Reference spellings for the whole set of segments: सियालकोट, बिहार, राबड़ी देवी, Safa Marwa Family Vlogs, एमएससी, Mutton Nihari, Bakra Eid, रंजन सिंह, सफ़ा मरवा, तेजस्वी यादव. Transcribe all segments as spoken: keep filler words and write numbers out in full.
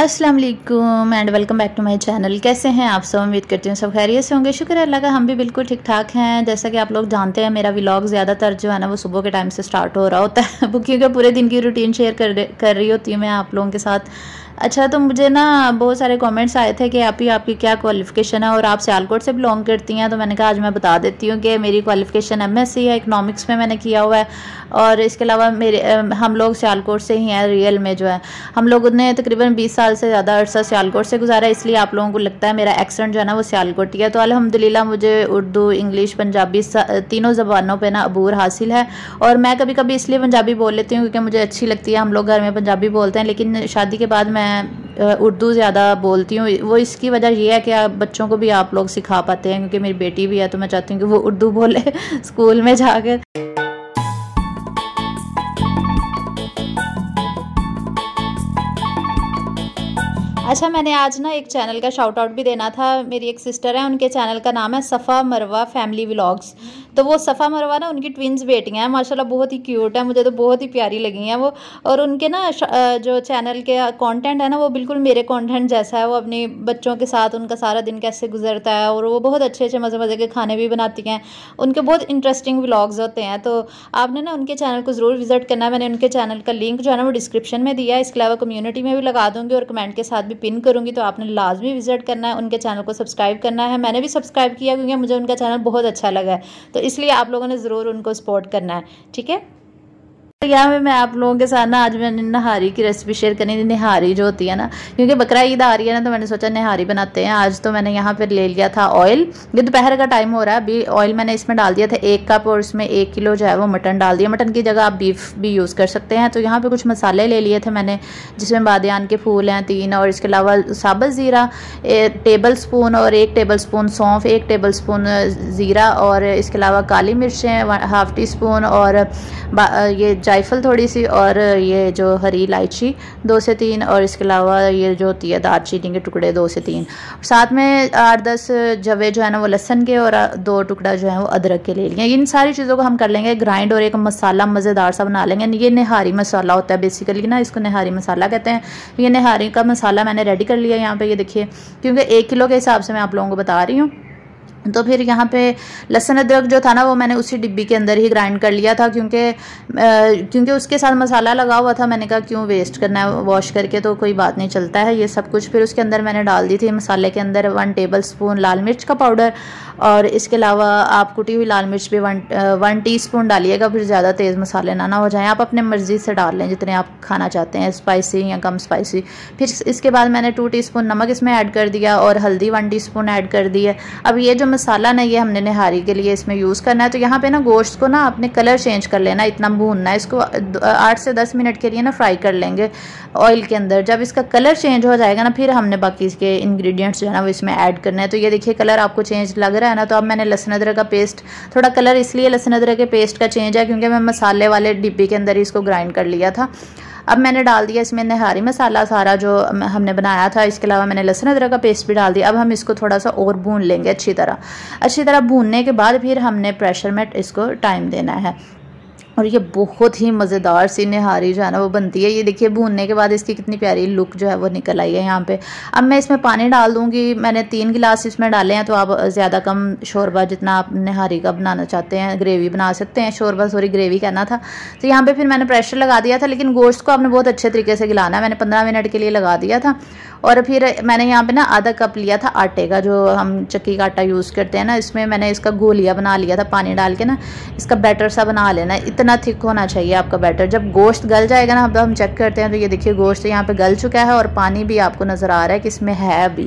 अस्सलाम वालेकुम and welcome back to my channel. कैसे हैं आप सब? उम्मीद करती हूँ सब खैरियत से होंगे। शुक्र अल्लाह का, हम भी बिल्कुल ठीक ठाक हैं। जैसा कि आप लोग जानते हैं, मेरा व्लॉग ज़्यादातर जो है ना वो सुबह के टाइम से स्टार्ट हो रहा होता है, वो क्योंकि पूरे दिन की रूटीन शेयर कर कर रही होती हूँ मैं आप लोगों के साथ। अच्छा, तो मुझे ना बहुत सारे कमेंट्स आए थे कि आप ही आपकी क्या क्वालिफ़िकेशन है और आप सियालकोट से बिलोंग करती हैं, तो मैंने कहा आज मैं बता देती हूँ कि मेरी क्वालिफ़िकेशन एमएससी है, इकनॉमिक्स में मैंने किया हुआ है। और इसके अलावा मेरे हम लोग सियालकोट से ही हैं रियल में, जो है हम लोगों ने तकरीबन बीस साल से ज़्यादा अर्सा सियालकोट से गुजारा, इसलिए आप लोगों को लगता है मेरा एक्सेंट जो है ना वो सियालकोटी है। तो अल्हम्दुलिल्लाह मुझे उर्दू, इंग्लिश, पंजाबी तीनों ज़बानों पर ना अबूर हासिल है। और मैं कभी कभी इसलिए पंजाबी बोल लेती हूँ क्योंकि मुझे अच्छी लगती है, हम लोग घर में पंजाबी बोलते हैं, लेकिन शादी के बाद मैं उर्दू ज़्यादा बोलती हूँ। वो इसकी वजह यह है कि आप बच्चों को भी आप लोग सिखा पाते हैं, क्योंकि मेरी बेटी भी है तो मैं चाहती हूँ कि वो उर्दू बोले स्कूल में जाकर। अच्छा, मैंने आज ना एक चैनल का शाउट आउट भी देना था। मेरी एक सिस्टर है, उनके चैनल का नाम है सफ़ा मरवा फैमिली व्लॉग्स। तो वो सफ़ा मरवा ना, उनकी ट्विंस बेटियां हैं, माशाल्लाह बहुत ही क्यूट है, मुझे तो बहुत ही प्यारी लगी हैं वो। और उनके ना जो चैनल के कंटेंट है ना वो बिल्कुल मेरे कंटेंट जैसा है। वो अपने बच्चों के साथ उनका सारा दिन कैसे गुजरता है, और वो बहुत अच्छे अच्छे मज़े मज़े के खाने भी बनाती हैं, उनके बहुत इंटरेस्टिंग व्लॉग्स होते हैं। तो आपने ना उनके चैनल को ज़रूर विजिट करना है। मैंने उनके चैनल का लिंक जो है ना वो डिस्क्रिप्शन में दिया है, इसके अलावा कम्यूनिटी में भी लगा दूँगी और कमेंट के साथ भी पिन करूँगी। तो आपने लाजमी विजिट करना है, उनके चैनल को सब्सक्राइब करना है। मैंने भी सब्सक्राइब किया क्योंकि मुझे उनका चैनल बहुत अच्छा लगा है, तो इसलिए आप लोगों ने ज़रूर उनको सपोर्ट करना है, ठीक है। तो यहाँ मैं आप लोगों के साथ ना आज मैंने निहारी की रेसिपी शेयर करनी थी। निहारी जो होती है ना, क्योंकि बकरा ईद आ रही है ना, तो मैंने सोचा निहारी बनाते हैं आज। तो मैंने यहाँ पर ले लिया था ऑयल, ये दोपहर का टाइम हो रहा है, अभी ऑयल मैंने इसमें डाल दिया था एक कप, और इसमें एक किलो जो है वो मटन डाल दिया। मटन की जगह आप बीफ भी यूज़ कर सकते हैं। तो यहाँ पर कुछ मसाले ले लिए थे मैंने, जिसमें बादियान के फूल हैं तीन, और इसके अलावा साबुत ज़ीरा टेबल स्पून, और एक टेबल स्पून सौंफ, एक टेबल स्पून ज़ीरा, और इसके अलावा काली मिर्चें हाफ टी स्पून, और ये जायफल थोड़ी सी, और ये जो हरी इलायची दो से तीन, और इसके अलावा ये जो होती है दालचीनी के टुकड़े दो से तीन, साथ में आठ दस जवे जो है ना वो लहसन के, और दो टुकड़ा जो है वो अदरक के ले लिए। इन सारी चीज़ों को हम कर लेंगे ग्राइंड, और एक मसाला मज़ेदार सा बना लेंगे। ये निहारी मसाला होता है बेसिकली ना, इसको निहारी मसाला कहते हैं। ये निहारी का मसाला मैंने रेडी कर लिया यहाँ पर, ये देखिए, क्योंकि एक किलो के हिसाब से मैं आप लोगों को बता रही हूँ। तो फिर यहाँ पे लहसुन अदरक जो था ना वो मैंने उसी डिब्बी के अंदर ही ग्राइंड कर लिया था, क्योंकि क्योंकि उसके साथ मसाला लगा हुआ था। मैंने कहा क्यों वेस्ट करना है, वॉश करके तो कोई बात नहीं चलता है ये सब कुछ। फिर उसके अंदर मैंने डाल दी थी मसाले के अंदर वन टेबल स्पून लाल मिर्च का पाउडर, और इसके अलावा आप कुटी हुई लाल मिर्च भी वन वन टी स्पून डालिएगा, फिर ज़्यादा तेज़ मसाले ना ना हो जाएँ। आप अपने मर्ज़ी से डाल लें जितने आप खाना चाहते हैं, स्पाइसी या कम स्पाइसी। फिर इसके बाद मैंने टू टी स्पून नमक इसमें ऐड कर दिया, और हल्दी वन टी स्पून ऐड कर दी है। अब ये जो मसाला ना, ये हमने निहारी के लिए इसमें यूज़ करना है। तो यहाँ पे ना गोश्त को ना आपने कलर चेंज कर लेना, इतना भूनना है इसको, आठ से दस मिनट के लिए ना फ्राई कर लेंगे ऑयल के अंदर। जब इसका कलर चेंज हो जाएगा ना, फिर हमने बाकी इसके इंग्रेडिएंट्स जो है ना वो इसमें ऐड करना है। तो ये देखिए कलर आपको चेंज लग रहा है ना, तो अब मैंने लहसुन अदरक का पेस्ट, थोड़ा कलर इसलिए लहसुन अदरक के पेस्ट का चेंज है क्योंकि मैं मसाले वाले डिब्बे के अंदर ही इसको ग्राइंड कर लिया था। अब मैंने डाल दिया इसमें निहारी मसाला सारा जो हमने बनाया था, इसके अलावा मैंने लहसुन अदरक का पेस्ट भी डाल दिया। अब हम इसको थोड़ा सा और भून लेंगे अच्छी तरह। अच्छी तरह भूनने के बाद फिर हमने प्रेशर में इसको टाइम देना है, और ये बहुत ही मज़ेदार सी निहारी जो है ना वो बनती है। ये देखिए भूनने के बाद इसकी कितनी प्यारी लुक जो है वो निकल आई है यहाँ पे। अब मैं इसमें पानी डाल दूँगी, मैंने तीन गिलास इसमें डाले हैं। तो आप ज़्यादा कम शोरबा जितना आप निहारी का बनाना चाहते हैं, ग्रेवी बना सकते हैं, शोरबा सॉरी ग्रेवी कहना था। तो यहाँ पर फिर मैंने प्रेशर लगा दिया था, लेकिन गोश्त को आपने बहुत अच्छे तरीके से गिलाना है। मैंने पंद्रह मिनट के लिए लगा दिया था। और फिर मैंने यहाँ पर ना आधा कप लिया था आटे का, जो हम चक्की का आटा यूज़ करते हैं ना, इसमें मैंने इसका गोलिया बना लिया था। पानी डाल के ना इसका बैटर सा बना लेना, इतना थिक होना चाहिए आपका बैटर। जब गोश्त गल जाएगा ना, अब हम चेक करते हैं, तो ये देखिए गोश्त यहाँ पे गल चुका है, और पानी भी आपको नज़र आ रहा है कि इसमें है अभी।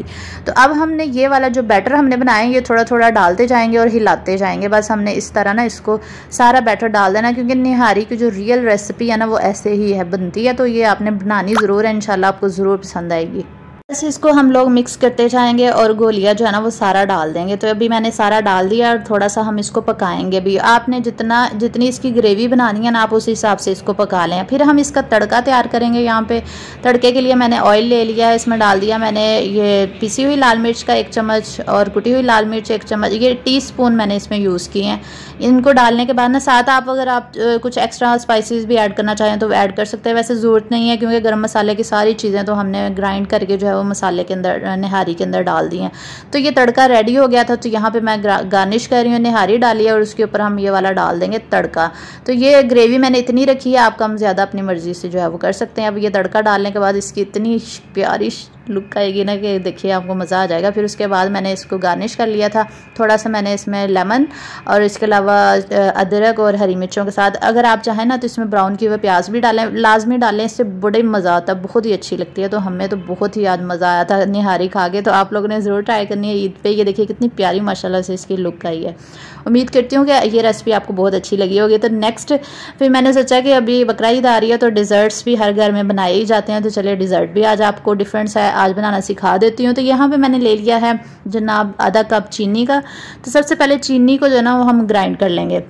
तो अब हमने ये वाला जो बैटर हमने बनाया है, ये थोड़ा थोड़ा डालते जाएंगे और हिलाते जाएंगे। बस हमने इस तरह ना इसको सारा बैटर डाल देना, क्योंकि निहारी की जो रियल रेसिपी है ना वो ऐसे ही है बनती है। तो ये आपने बनानी ज़रूर है, इंशाल्लाह आपको ज़रूर पसंद आएगी। बस इसको हम लोग मिक्स करते जाएंगे और गोलिया जो है ना वो सारा डाल देंगे। तो अभी मैंने सारा डाल दिया और थोड़ा सा हम इसको पकाएंगे भी। आपने जितना जितनी इसकी ग्रेवी बनानी है ना आप उस हिसाब से इसको पका लें। फिर हम इसका तड़का तैयार करेंगे। यहाँ पे तड़के के लिए मैंने ऑयल ले लिया है, इसमें डाल दिया मैंने ये पिसी हुई लाल मिर्च का एक चम्मच और कुटी हुई लाल मिर्च एक चम्मच, ये टी स्पून मैंने इसमें यूज़ किए हैं। इनको डालने के बाद ना साथ आप अगर आप कुछ एक्स्ट्रा स्पाइसेस भी ऐड करना चाहें तो ऐड कर सकते हैं, वैसे ज़रूरत नहीं है क्योंकि गर्म मसाले की सारी चीज़ें तो हमने ग्राइंड करके जो है वो मसाले के अंदर निहारी के अंदर डाल दी हैं। तो ये तड़का रेडी हो गया था। तो यहाँ पे मैं गार्निश कर रही हूँ, निहारी डाली है और उसके ऊपर हम ये वाला डाल देंगे तड़का। तो ये ग्रेवी मैंने इतनी रखी है, आप कम ज़्यादा अपनी मर्ज़ी से जो है वो कर सकते हैं। अब ये तड़का डालने के बाद इसकी इतनी प्यारी लुक आएगी ना कि देखिए आपको मज़ा आ जाएगा। फिर उसके बाद मैंने इसको गार्निश कर लिया था, थोड़ा सा मैंने इसमें लेमन और इसके अलावा अदरक और हरी मिर्चों के साथ, अगर आप चाहें ना तो इसमें ब्राउन की हुई प्याज भी डालें, लाजमी डालें, इससे बड़े मज़ा आता है, बहुत ही अच्छी लगती है। तो हमें तो बहुत ही आज मज़ा आया था निहारी खा के। तो आप लोगों ने ज़रूर ट्राई करनी है ईद पे। ये देखिए कितनी प्यारी माशाल्लाह से इसकी लुक आई है। उम्मीद करती हूँ कि ये रेसिपी आपको बहुत अच्छी लगी होगी। तो नेक्स्ट फिर मैंने सोचा कि अभी बकरा ईद आ रही है तो डिज़र्ट्स भी हर घर में बनाए ही जाते हैं, तो चलिए डिज़र्ट भी आज आपको डिफरेंट सा आज बनाना सिखा देती हूँ। तो यहाँ पे मैंने ले लिया है जनाब आधा कप चीनी का। तो सबसे पहले चीनी को जो है ना वो हम ग्राइंड कर लेंगे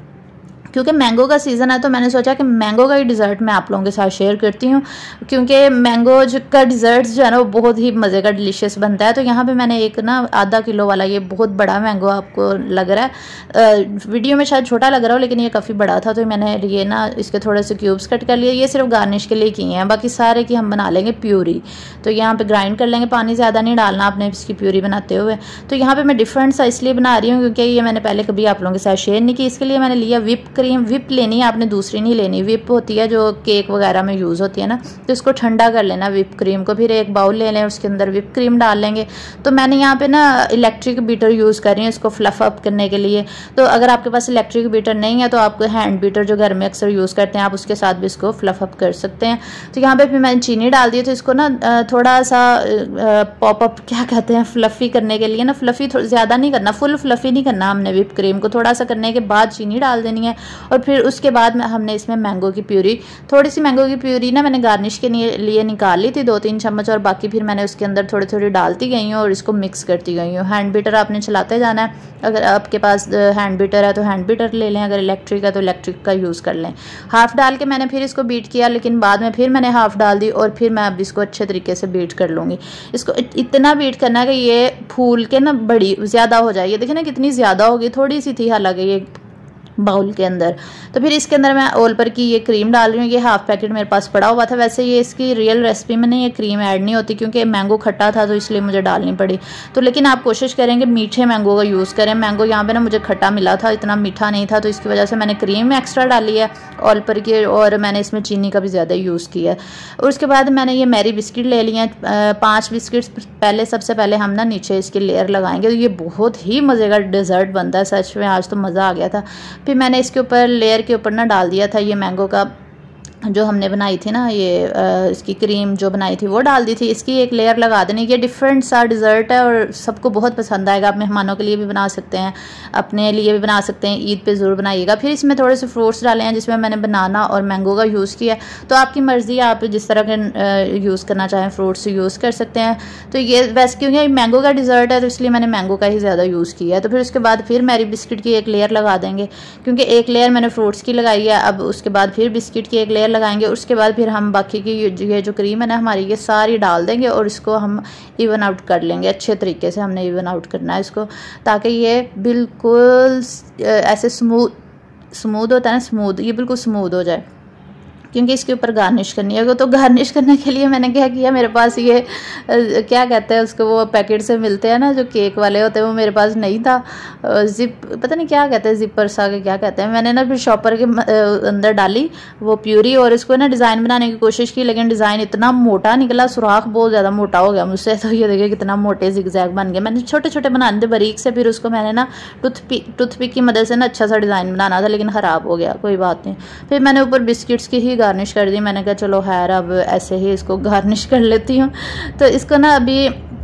क्योंकि मैंगो का सीज़न है, तो मैंने सोचा कि मैंगो का ही डिज़र्ट मैं आप लोगों के साथ शेयर करती हूँ क्योंकि मैंगो का डिज़र्ट्स जो है ना वो बहुत ही मज़े का डिलीशियस बनता है। तो यहाँ पे मैंने एक ना आधा किलो वाला, ये बहुत बड़ा मैंगो आपको लग रहा है, वीडियो में शायद छोटा लग रहा हो लेकिन ये काफ़ी बड़ा था, तो मैंने ये ना इसके थोड़े से क्यूब्स कट कर लिए। ये सिर्फ गार्निश के लिए किए हैं, बाकी सारे की हम बना लेंगे प्यूरी। तो यहाँ पर ग्राइंड कर लेंगे, पानी ज़्यादा नहीं डालना आपने इसकी प्यूरी बनाते हुए। तो यहाँ पर मैं डिफरेंट सा इसलिए बना रही हूँ क्योंकि ये मैंने पहले कभी आप लोगों के साथ शेयर नहीं की, इसके लिए मैंने लिया व्हिप क्रीम। व्हिप लेनी है आपने, दूसरी नहीं लेनी। व्हिप होती है जो केक वगैरह में यूज़ होती है ना, तो इसको ठंडा कर लेना व्हिप क्रीम को। फिर एक बाउल ले लें, उसके अंदर व्हिप क्रीम डाल लेंगे। तो मैंने यहाँ पे ना इलेक्ट्रिक बीटर यूज़ कर रही हूँ इसको फ्लफ अप करने के लिए। तो अगर आपके पास इलेक्ट्रिक बीटर नहीं है तो आपको हैंड बीटर जो घर में अक्सर यूज़ करते हैं आप उसके साथ भी इसको फ्लफ अप कर सकते हैं। तो यहाँ पर फिर मैंने चीनी डाल दी। तो इसको ना थोड़ा सा पॉपअप क्या कहते हैं, फ्लफ़ी करने के लिए ना, फ्लफ़ी ज़्यादा नहीं करना, फुल फ्लफ़ी नहीं करना हमने व्हिप क्रीम को, थोड़ा सा करने के बाद चीनी डाल देनी है। और फिर उसके बाद में हमने इसमें मैंगो की प्यूरी, थोड़ी सी मैंगो की प्यूरी ना मैंने गार्निश के लिए निकाल ली थी दो तीन चम्मच, और बाकी फिर मैंने उसके अंदर थोड़ी थोड़ी डालती गई हूँ और इसको मिक्स करती गई हूँ। हैंड बीटर आपने चलाते जाना है, अगर आपके पास हैंड बीटर है तो हैंड बीटर ले लें, अगर इलेक्ट्रिक है तो इलेक्ट्रिक का यूज़ कर लें। हाफ़ डाल के मैंने फिर इसको बीट किया, लेकिन बाद में फिर मैंने हाफ़ डाल दी और फिर मैं अब इसको अच्छे तरीके से बीट कर लूँगी। इसको इतना बीट करना है कि ये फूल के ना बड़ी ज़्यादा हो जाए। ये देखिए ना कितनी ज़्यादा होगी, थोड़ी सी थी हालांकि ये बाउल के अंदर। तो फिर इसके अंदर मैं ऑल पर की ये क्रीम डाल रही हूँ। ये हाफ़ पैकेट मेरे पास पड़ा हुआ था, वैसे ये इसकी रियल रेसिपी में नहीं ये क्रीम ऐड नहीं होती क्योंकि मैंगो खट्टा था तो इसलिए मुझे डालनी पड़ी। तो लेकिन आप कोशिश करेंगे मीठे मैंगो का यूज़ करें। मैंगो यहाँ पे ना मुझे खट्टा मिला था, इतना मीठा नहीं था, तो इसकी वजह से मैंने क्रीम एक्स्ट्रा डाली है ऑल पर की, और मैंने इसमें चीनी का भी ज़्यादा यूज़ किया है। और उसके बाद मैंने ये मैरी बिस्किट ले लिए हैं पाँच बिस्किट्स। पहले सबसे पहले हम ना नीचे इसकी लेयर लगाएंगे। तो ये बहुत ही मज़े का डिज़र्ट बनता है सच में, आज तो मज़ा आ गया था। फिर मैंने इसके ऊपर लेयर के ऊपर ना डाल दिया था ये मैंगो का जो हमने बनाई थी ना, ये आ, इसकी क्रीम जो बनाई थी वो डाल दी थी, इसकी एक लेयर लगा देनी। ये डिफरेंट सा डिज़र्ट है और सबको बहुत पसंद आएगा। आप मेहमानों के लिए भी बना सकते हैं, अपने लिए भी बना सकते हैं, ईद पे ज़रूर बनाइएगा। फिर इसमें थोड़े से फ्रूट्स डाले हैं जिसमें मैंने बनाना और मैंगो का यूज़ किया, तो आपकी मर्ज़ी आप जिस तरह के यूज़ करना चाहें फ्रूट्स यूज़ कर सकते हैं। तो ये वैसे क्योंकि मैंगो का डिज़र्ट है तो इसलिए मैंने मैंगो का ही ज़्यादा यूज़ किया है। तो फिर उसके बाद फिर मैरी बिस्किट की एक लेयर लगा देंगे क्योंकि एक लेयर मैंने फ्रूट्स की लगाई है। अब उसके बाद फिर बिस्किट की एक लेयर लगाएंगे, उसके बाद फिर हम बाकी की ये जो क्रीम है ना हमारी ये सारी डाल देंगे और इसको हम इवन आउट कर लेंगे। अच्छे तरीके से हमने इवन आउट करना है इसको ताकि ये बिल्कुल ऐसे स्मूथ स्मूथ होता है ना, स्मूथ, ये बिल्कुल स्मूथ हो जाए क्योंकि इसके ऊपर गार्निश करनी है। तो गार्निश करने के लिए मैंने क्या किया, मेरे पास ये क्या कहते हैं उसको, वो पैकेट से मिलते हैं ना जो केक वाले होते हैं, वो मेरे पास नहीं था। जिप पता नहीं क्या कहते हैं, जिपर सा के क्या कहते हैं। मैंने ना फिर शॉपर के अंदर डाली वो प्यूरी और इसको ना डिज़ाइन बनाने की कोशिश की, लेकिन डिज़ाइन इतना मोटा निकला, सुराख बहुत ज़्यादा मोटा हो गया मुझसे। तो ये देखिए कितना मोटे जिगजैग बन गया, मैंने छोटे छोटे बनाने थे बारीक से। फिर उसको मैंने ना टूथपिक टूथपिक की मदद से ना अच्छा सा डिज़ाइन बनाना था लेकिन ख़राब हो गया, कोई बात नहीं। फिर मैंने ऊपर बिस्किट्स की ही गार्निश कर दी, मैंने कहा चलो खैर अब ऐसे ही इसको गार्निश कर लेती हूँ। तो इसको ना अभी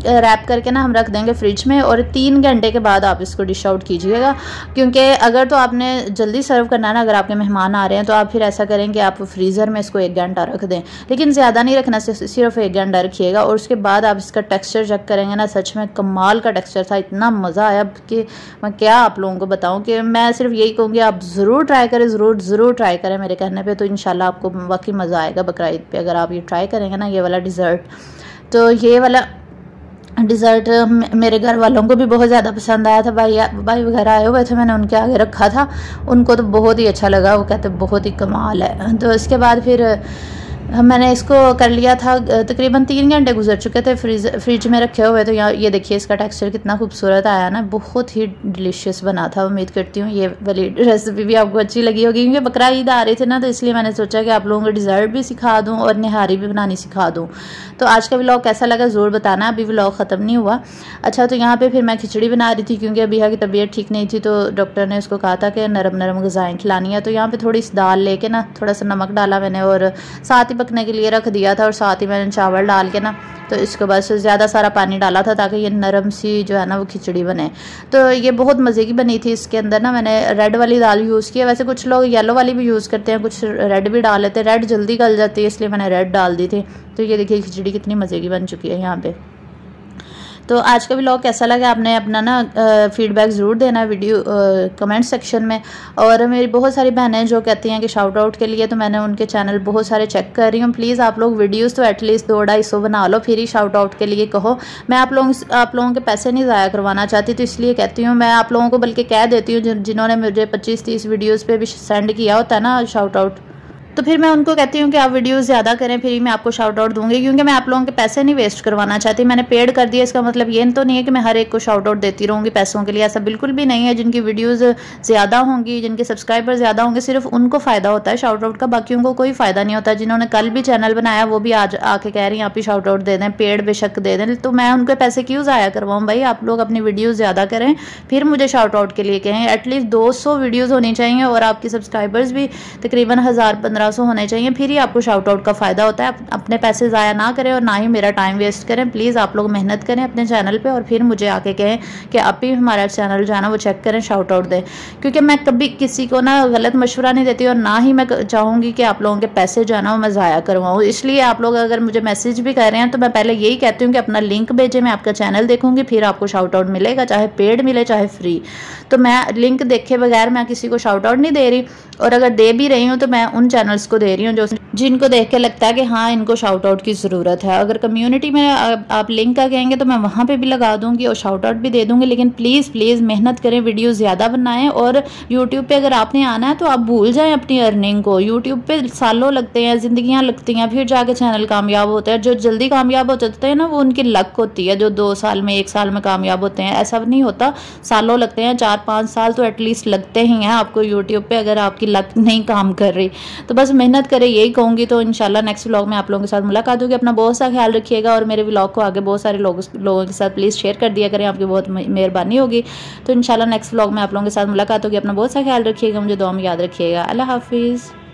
रैप करके ना हम रख देंगे फ्रिज में और तीन घंटे के बाद आप इसको डिश आउट कीजिएगा, क्योंकि अगर तो आपने जल्दी सर्व करना ना, अगर आपके मेहमान आ रहे हैं तो आप फिर ऐसा करें कि आप फ्रीज़र में इसको एक घंटा रख दें, लेकिन ज़्यादा नहीं रखना, सिर्फ एक घंटा रखिएगा। और उसके बाद आप इसका टेक्सचर चेक करेंगे ना, सच में कमाल का टेक्सचर था, इतना मज़ा आया कि मैं क्या आप लोगों को बताऊँ। कि मैं सिर्फ यही कहूँगी आप ज़रूर ट्राई करें, ज़रूर ज़रूर ट्राई करें मेरे कहने पर, तो इंशाल्लाह आपको वाकई मज़ा आएगा बकरा ईद पर अगर आप ये ट्राई करेंगे ना ये वाला डिज़र्ट। तो ये वाला डिज़र्ट मेरे घर वालों को भी बहुत ज़्यादा पसंद आया था, भाई भाई वगैरह आए हुए थे, मैंने उनके आगे रखा था, उनको तो बहुत ही अच्छा लगा, वो कहते बहुत ही कमाल है। तो इसके बाद फिर मैंने इसको कर लिया था, तकरीबन तीन घंटे गुजर चुके थे फ्रिज फ्रिज में रखे हुए। तो यहाँ ये देखिए इसका टेक्सचर कितना खूबसूरत आया ना, बहुत ही डिलीशियस बना था। उम्मीद करती हूँ ये वाली रेसिपी भी आपको अच्छी लगी होगी, क्योंकि बकरा ईद आ रही थी ना, तो इसलिए मैंने सोचा कि आप लोगों को डिज़र्ट भी सिखा दूँ और निहारी भी बनानी सिखा दूँ। तो आज का व्लॉग कैसा लगा ज़रूर बताना, अभी व्लॉग ख़त्म नहीं हुआ। अच्छा, तो यहाँ पर फिर मैं खिचड़ी बना रही थी, क्योंकि अभी की तबीयत ठीक नहीं थी, तो डॉक्टर ने उसको कहा था कि नरम नरम गज़ाएँ खिलानी है। तो यहाँ पर थोड़ी सी दाल लेके ना थोड़ा सा नमक डाला मैंने और साथ पकने के लिए रख दिया था, और साथ ही मैंने चावल डाल के ना तो इसको बस ज़्यादा सारा पानी डाला था ताकि ये नरम सी जो है ना वो खिचड़ी बने। तो ये बहुत मज़े की बनी थी। इसके अंदर ना मैंने रेड वाली दाल यूज़ की है, वैसे कुछ लोग येलो वाली भी यूज़ करते हैं, कुछ रेड भी डाल लेते हैं, रेड जल्दी गल जाती है इसलिए मैंने रेड डाल दी थी। तो ये देखिए खिचड़ी कितनी मज़े की बन चुकी है यहाँ पर। तो आज का व्लॉग कैसा लगा आपने अपना ना फीडबैक ज़रूर देना वीडियो कमेंट सेक्शन में। और मेरी बहुत सारी बहनें जो कहती हैं कि शाउट आउट के लिए, तो मैंने उनके चैनल बहुत सारे चेक कर रही हूँ। प्लीज़ आप लोग वीडियोस तो एटलीस्ट दो ढाई सौ बना लो, फिर ही शाउट आउट के लिए कहो। मैं आप लोग आप लोगों के पैसे नहीं ज़ाया करवाना चाहती, तो इसलिए कहती हूँ मैं आप लोगों को, बल्कि कह देती हूँ जिन्होंने मुझे पच्चीस तीस वीडियोज़ पर भी सेंड किया होता है ना शाउट आउट, तो फिर मैं उनको कहती हूँ कि आप वीडियोस ज़्यादा करें, फिर मैं आपको शाउट आउट दूँगी, क्योंकि मैं आप लोगों के पैसे नहीं वेस्ट करवाना चाहती। मैंने पेड कर दिया, इसका मतलब ये तो नहीं है कि मैं हर एक को शाउट आउट देती रहूँगी पैसों के लिए, ऐसा बिल्कुल भी नहीं है। जिनकी वीडियोस ज़्यादा होंगी, जिनके सब्सक्राइबर ज़्यादा होंगे, सिर्फ उनको फ़ायदा होता है शाउट आउट का, बाकियों को कोई फ़ायदा नहीं होता। जिन्होंने कल भी चैनल बनाया वो भी आज आके कह रही हैं आप ही शाउट आउट दे दें, पेड बेशक दे दें। तो मैं उनके पैसे क्यों ज़ाया करवाऊँ भाई, आप लोग अपनी वीडियोज़ ज़्यादा करें फिर मुझे शाउट आउट के लिए कहें। एटलीस्ट दो सौ वीडियोज़ होनी चाहिए और आपके सब्सक्राइबर्स भी तकरीबन हज़ार पंद्रह सौ होने चाहिए, फिर ही आपको शाउट आउट का फ़ायदा होता है। अपने पैसे ज़ाया ना करें और ना ही मेरा टाइम वेस्ट करें। प्लीज़ आप लोग मेहनत करें अपने चैनल पे और फिर मुझे आके कहें कि आप ही हमारा चैनल जो है ना वो चेक करें, शाउट आउट दें, क्योंकि मैं कभी किसी को ना गलत मशवरा नहीं देती और ना ही मैं चाहूँगी कि आप लोगों के पैसे जो है ना वो मैं ज़ाया करवाऊँ। इसलिए आप लोग अगर मुझे मैसेज भी कर रहे हैं तो मैं पहले यही कहती हूँ कि अपना लिंक भेजें, मैं आपका चैनल देखूँगी, फिर आपको शाउट आउट मिलेगा, चाहे पेड मिले चाहे फ्री। तो मैं लिंक देखे बगैर मैं किसी को शाउट आउट नहीं दे रही, और अगर दे भी रही हूँ तो मैं उन चैनल्स को दे रही हूँ जो जिनको देख के लगता है कि हाँ इनको शाउट आउट की ज़रूरत है। अगर कम्युनिटी में आप लिंक का कहेंगे तो मैं वहाँ पे भी लगा दूँगी और शाउट आउट भी दे दूँगी, लेकिन प्लीज़ प्लीज़ मेहनत करें, वीडियो ज़्यादा बनाएं। और यूट्यूब पे अगर आपने आना है तो आप भूल जाएँ अपनी अर्निंग को, यूट्यूब पर सालों लगते हैं, जिंदगियाँ लगती हैं, फिर जाके चैनल कामयाब होते हैं। जो जल्दी कामयाब हो जाते हैं ना वो उनकी लक होती है, जो दो साल में एक साल में कामयाब होते हैं, ऐसा नहीं होता, सालों लगते हैं, चार पाँच साल तो एटलीस्ट लगते ही हैं आपको यूट्यूब पर, अगर आपकी लक नहीं काम कर रही। तो बस मेहनत करें, यही कहूँगी। तो इंशाल्लाह नेक्स्ट व्लॉग में आप लोगों के साथ मुलाकात होगी। अपना बहुत सा ख्याल रखिएगा और मेरे व्लॉग को आगे बहुत सारे लोग, लोगों के साथ प्लीज़ शेयर कर दिया करें, आपकी बहुत मेहरबानी होगी। तो इंशाल्लाह नेक्स्ट व्लॉग में आप लोगों के साथ मुलाकात होगी। अपना बहुत सा ख्याल रखिएगा, मुझे दुआ में याद रखिएगा। अल्लाह हाफिज़।